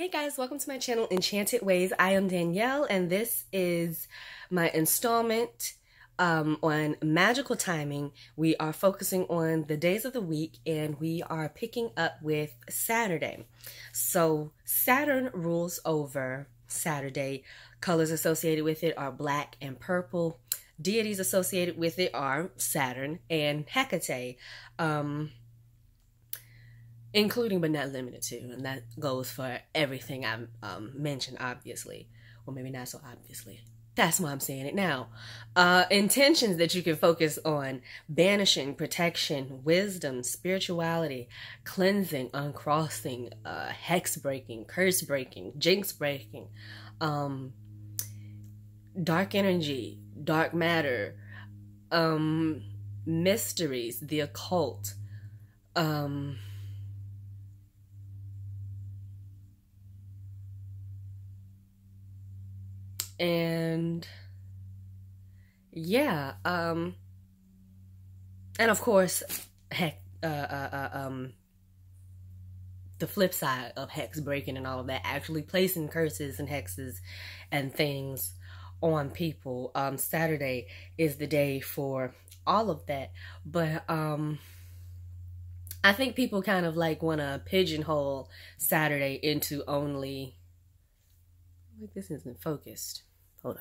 Hey guys, welcome to my channel, Enchanted Ways. I am Danielle, and this is my installment on magical timing. We are focusing on the days of the week, and we are picking up with Saturday. So Saturn rules over Saturday. Colors associated with it are black and purple. Deities associated with it are Saturn and Hecate. Including but not limited to, and that goes for everything I've mentioned, obviously. Well, maybe not so obviously. That's why I'm saying it now. Intentions that you can focus on: banishing, protection, wisdom, spirituality, cleansing, uncrossing, hex breaking, curse breaking, jinx breaking, dark energy, dark matter, mysteries, the occult, and yeah, and of course, the flip side of hex breaking and all of that, actually placing curses and hexes and things on people. Saturday is the day for all of that, but I think people kind of like want to pigeonhole Saturday into only, like, this isn't focused. Hold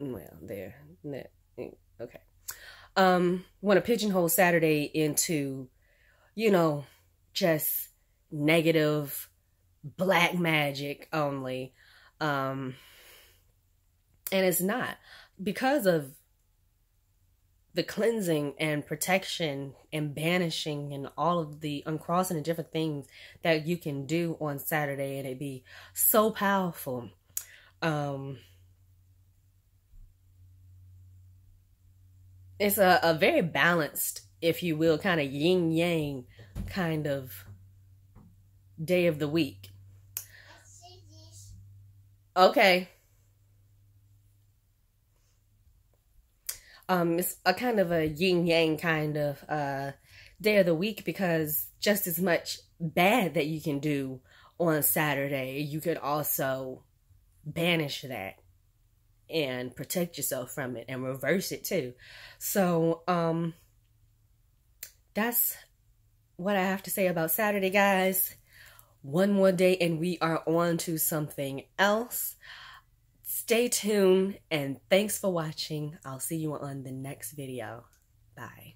on. Well, there. Okay. Want to pigeonhole Saturday into, you know, just negative black magic only. And it's not. Because of the cleansing and protection and banishing and all of the uncrossing and different things that you can do on Saturday, and it'd be so powerful. It's a very balanced, if you will, kind of yin yang kind of day of the week. Okay. It's a kind of a yin-yang kind of day of the week, because just as much bad that you can do on Saturday, you could also banish that and protect yourself from it and reverse it too. So that's what I have to say about Saturday, guys. One more day and we are on to something else. Stay tuned, and thanks for watching. I'll see you on the next video. Bye.